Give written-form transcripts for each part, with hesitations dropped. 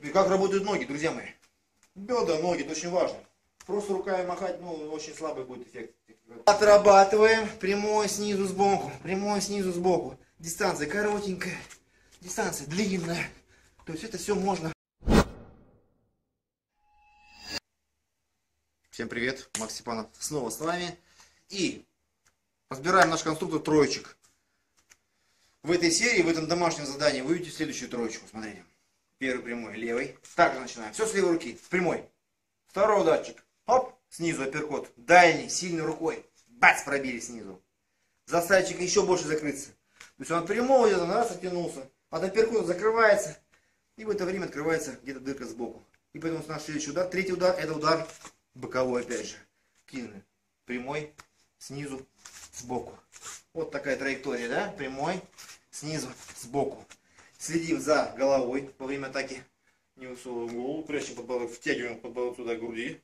Теперь как работают ноги, друзья мои. Бедра, ноги, это очень важно. Просто руками махать, ну, очень слабый будет эффект. Отрабатываем прямой снизу сбоку. Прямой снизу сбоку. Дистанция коротенькая, дистанция длинная. То есть это все можно. Всем привет, Макс Степанов снова с вами. И разбираем наш конструктор троечек. В этой серии, в этом домашнем задании вы увидите следующую троечку. Смотрите. Первый прямой, левый. Также начинаем. Все с левой руки. Прямой. Второй ударчик. Оп. Снизу апперкот. Дальний, сильной рукой. Бац, пробили снизу. Заставить человека еще больше закрыться. То есть он от прямого где-то раз оттянулся. От апперкота закрывается. И в это время открывается где-то дырка сбоку. И поэтому наш следующий удар. Третий удар. Это удар боковой опять же. Кинули. Прямой. Снизу. Сбоку. Вот такая траектория, да? Прямой. Снизу. Сбоку. Следим за головой во время атаки. Не высовываем голову, прячем подбородок, втягиваем подбородок сюда к груди.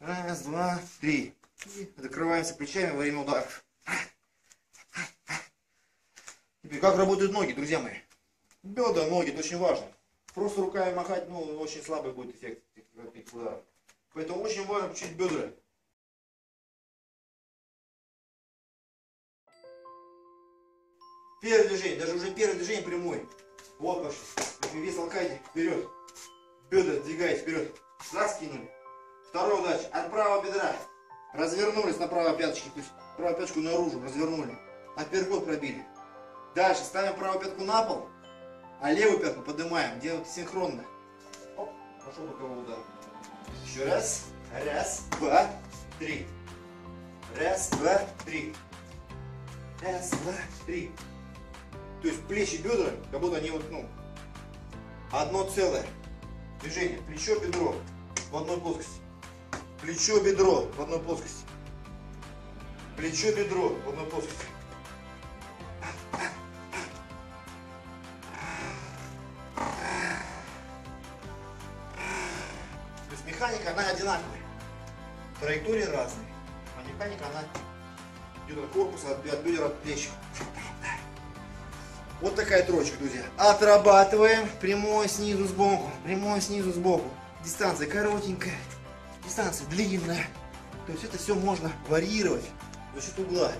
Раз, два, три. И закрываемся плечами во время ударов. Теперь как работают ноги, друзья мои. Бедра, ноги, это очень важно. Просто руками махать, ну, очень слабый будет эффект удара. Поэтому очень важно включить бедра. Первое движение, даже уже первое движение прямой. Вот пошли. Вес алкайте вперед. Бедра двигаясь вперед. Заскинули. Второй удар. От правого бедра. Развернулись на правой пяточке. То есть правую пяточку наружу. Развернули. Апперкот пробили. Дальше ставим правую пятку на пол. А левую пятку поднимаем. Делаем синхронно. Оп. Пошел боковой удар. Еще раз. Раз, два, три. Раз, два, три. Раз, два, три. То есть плечи, бедра, как будто они вот, ну, одно целое движение. Плечо, бедро в одной плоскости. Плечо, бедро в одной плоскости. Плечо, бедро в одной плоскости. То есть механика, она одинаковая. Траектории разные. А механика, она идет от корпуса, от бедер, от плеч. Вот такая троечка, друзья. Отрабатываем прямой снизу сбоку. Прямой снизу сбоку. Дистанция коротенькая. Дистанция длинная. То есть это все можно варьировать за счет угла.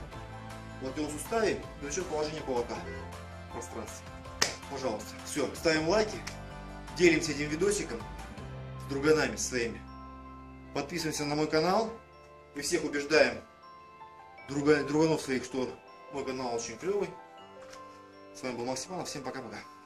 Вот и он суставе, за счет положения кулака. Пространство. Пожалуйста. Все. Ставим лайки. Делимся этим видосиком с друганами своими. Подписываемся на мой канал. И всех убеждаем друганов своих, что мой канал очень клевый. С вами был Макс Степанов. Всем пока-пока.